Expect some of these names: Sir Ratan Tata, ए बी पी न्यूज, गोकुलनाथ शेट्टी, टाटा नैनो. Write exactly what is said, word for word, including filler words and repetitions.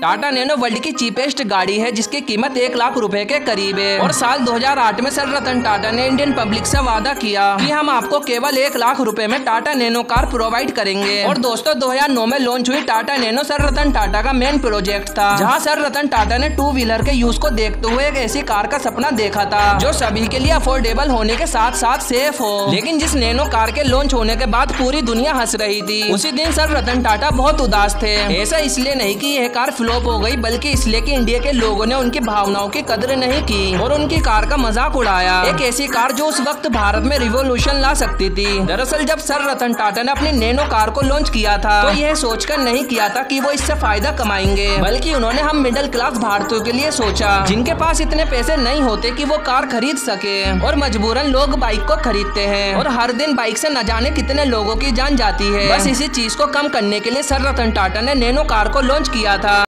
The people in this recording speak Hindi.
टाटा नैनो वर्ल्ड की चीपेस्ट गाड़ी है जिसकी कीमत एक लाख रुपए के करीब है। और साल दो हज़ार आठ में सर रतन टाटा ने इंडियन पब्लिक से वादा किया कि हम आपको केवल एक लाख रुपए में टाटा नैनो कार प्रोवाइड करेंगे। और दोस्तों दो हज़ार नौ में लॉन्च हुई टाटा नैनो सर रतन टाटा का मेन प्रोजेक्ट था, जहाँ सर रतन टाटा ने टू व्हीलर के यूज को देखते हुए एक ऐसी कार का सपना देखा था जो सभी के लिए अफोर्डेबल होने के साथ साथ सेफ हो। लेकिन जिस नैनो कार के लॉन्च होने के बाद पूरी दुनिया हंस रही थी, उसी दिन सर रतन टाटा बहुत उदास थे। ऐसा इसलिए नहीं कि यह कार फ्लॉप हो गई, बल्कि इसलिए कि इंडिया के लोगों ने उनकी भावनाओं की कदर नहीं की और उनकी कार का मजाक उड़ाया। एक ऐसी कार जो उस वक्त भारत में रिवोल्यूशन ला सकती थी। दरअसल जब सर रतन टाटा ने अपनी नैनो कार को लॉन्च किया था तो यह सोचकर नहीं किया था कि वो इससे फायदा कमाएंगे, बल्कि उन्होंने हम मिडिल क्लास भारतीयों के लिए सोचा जिनके पास इतने पैसे नहीं होते कि वो कार खरीद सके। और मजबूरन लोग बाइक को खरीदते हैं और हर दिन बाइक से न जाने कितने लोगों की जान जाती है। बस इसी चीज को कम करने के लिए सर रतन टाटा ने नैनो कार को लॉन्च किया था।